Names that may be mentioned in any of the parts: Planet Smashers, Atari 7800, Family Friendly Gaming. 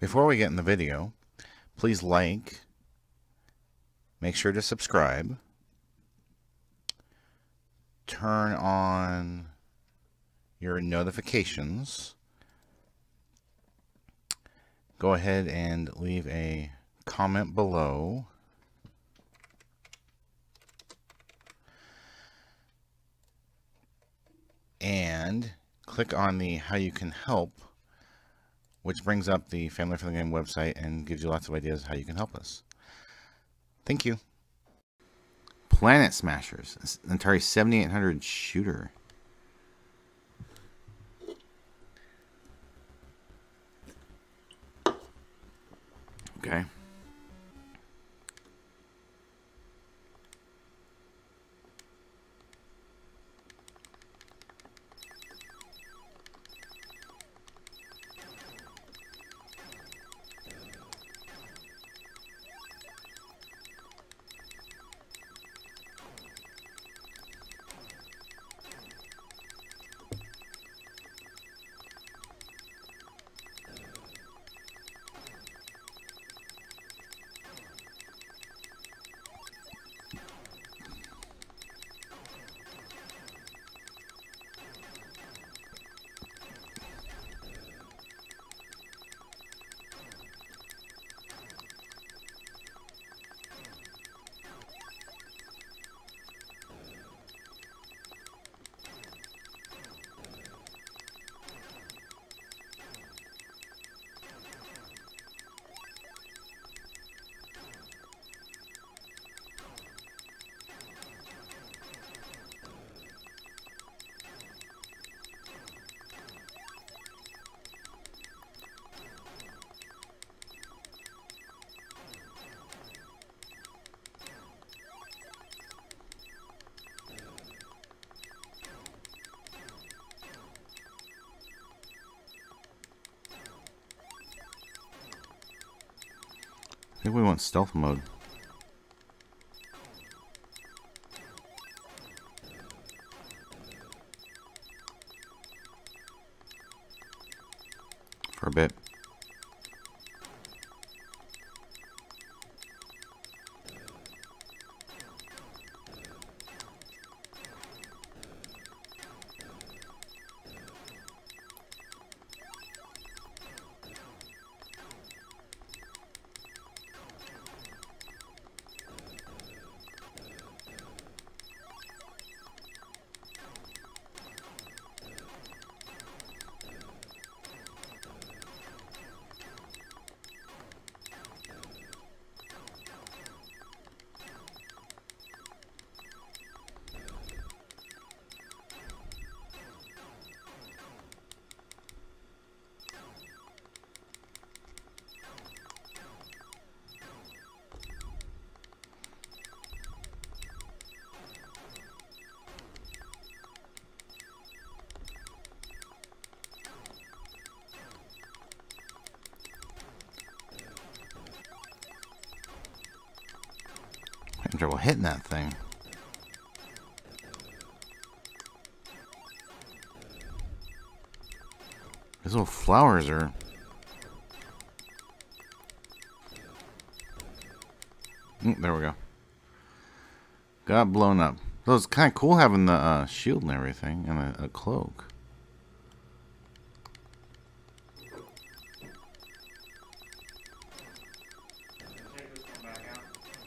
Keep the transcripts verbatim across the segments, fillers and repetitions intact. Before we get in the video, please like, make sure to subscribe, turn on your notifications, go ahead and leave a comment below. And click on the how you can help, which brings up the Family Friendly Gaming website and gives you lots of ideas how you can help us. Thank you. Planet Smashers, it's an Atari seventy-eight hundred shooter. Okay. I think we want stealth mode. For a bit. Trouble hitting that thing. These little flowers are mm, there we go. Got blown up. So it's kind of cool having the uh, shield and everything and a, a cloak.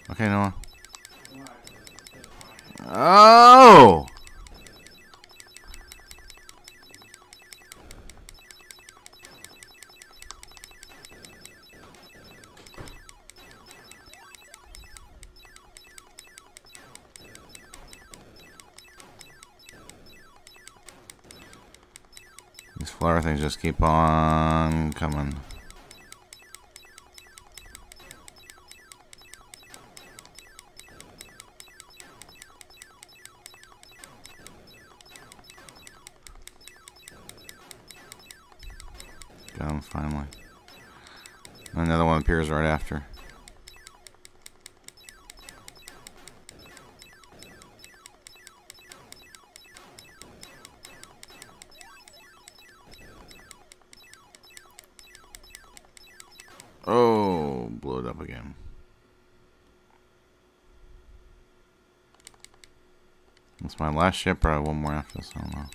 Okay, Noah. Oh! These flower things just keep on coming. Got him finally. Another one appears right after. load up again. That's my last ship, or I have one more after this, I don't know.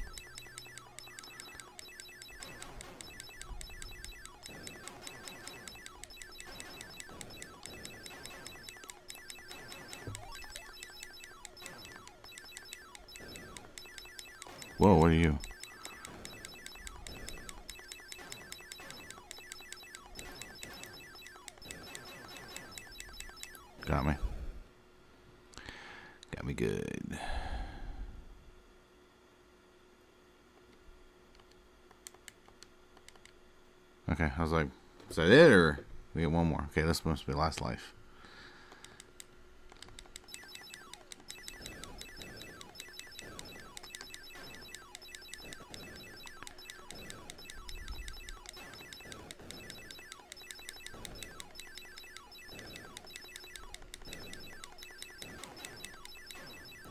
Whoa, what are you? Got me. Got me good. Okay, I was like, is that it, or we get one more? Okay, this must be last life.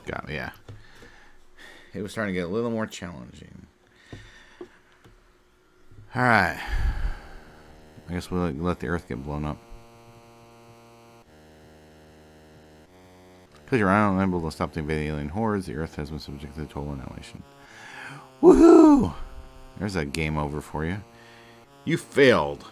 Got me, yeah. It was starting to get a little more challenging. Alright. I guess we'll let the Earth get blown up. Because you're unable to stop the invading alien hordes, the Earth has been subjected to total annihilation. Woohoo! There's a game over for you. You failed.